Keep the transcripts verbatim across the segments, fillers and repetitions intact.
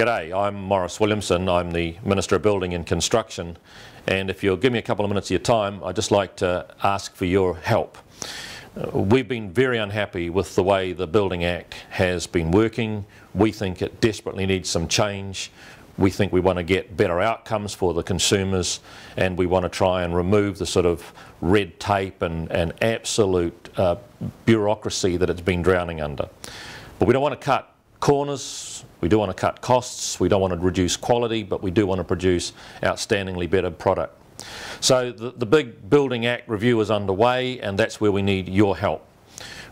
G'day, I'm Maurice Williamson, I'm the Minister of Building and Construction, and if you'll give me a couple of minutes of your time, I'd just like to ask for your help. Uh, we've been very unhappy with the way the Building Act has been working. We think it desperately needs some change. We think we want to get better outcomes for the consumers, and we want to try and remove the sort of red tape and, and absolute uh, bureaucracy that it's been drowning under. But we don't want to cut corners, we do want to cut costs, we don't want to reduce quality, but we do want to produce outstandingly better product. So the, the big Building Act review is underway, and that's where we need your help.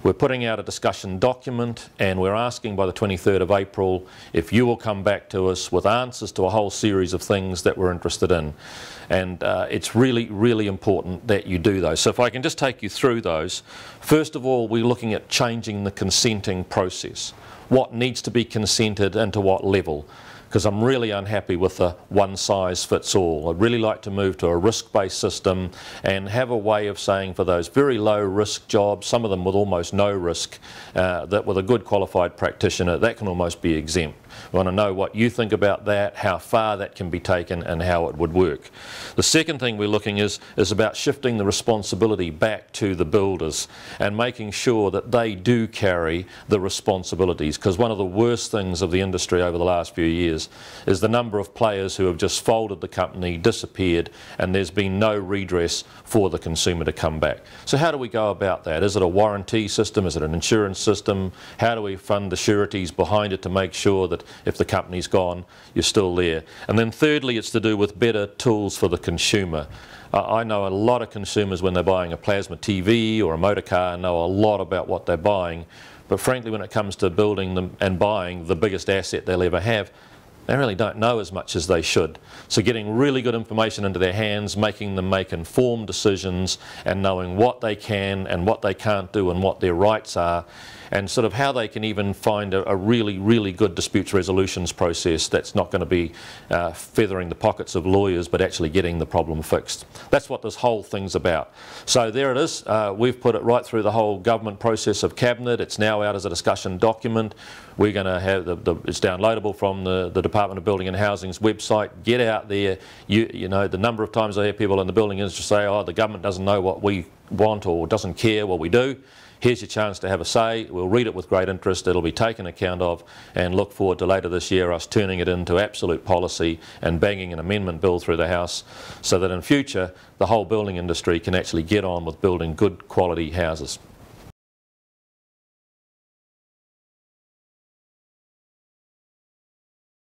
We're putting out a discussion document, and we're asking by the twenty-third of April if you will come back to us with answers to a whole series of things that we're interested in. And uh, it's really, really important that you do those. So if I can just take you through those. First of all, we're looking at changing the consenting process. What needs to be consented and to what level? Because I'm really unhappy with a one-size-fits-all. I'd really like to move to a risk-based system and have a way of saying for those very low-risk jobs, some of them with almost no risk, uh, that with a good qualified practitioner, that can almost be exempt. We want to know what you think about that, how far that can be taken, and how it would work. The second thing we're looking is, is about shifting the responsibility back to the builders and making sure that they do carry the responsibilities, because one of the worst things of the industry over the last few years is the number of players who have just folded the company, disappeared, and there's been no redress for the consumer to come back. So how do we go about that? Is it a warranty system? Is it an insurance system? How do we fund the sureties behind it to make sure that if the company's gone, you're still there? And then thirdly, it's to do with better tools for the consumer. I know a lot of consumers, when they're buying a plasma T V or a motor car, know a lot about what they're buying, but frankly when it comes to building them and buying the biggest asset they'll ever have, they really don't know as much as they should. So getting really good information into their hands, making them make informed decisions and knowing what they can and what they can't do and what their rights are, and sort of how they can even find a, a really, really good disputes resolutions process that's not going to be uh, feathering the pockets of lawyers but actually getting the problem fixed. That's what this whole thing's about. So there it is. Uh, we've put it right through the whole government process of Cabinet. It's now out as a discussion document. We're going to have, the, the, it's downloadable from the, the Department Department of Building and Housing's website. Get out there. You, you know, the number of times I hear people in the building industry say, oh, the government doesn't know what we want or doesn't care what we do. Here's your chance to have a say. We'll read it with great interest. It'll be taken account of, and look forward to later this year us turning it into absolute policy and banging an amendment bill through the House so that in future the whole building industry can actually get on with building good quality houses.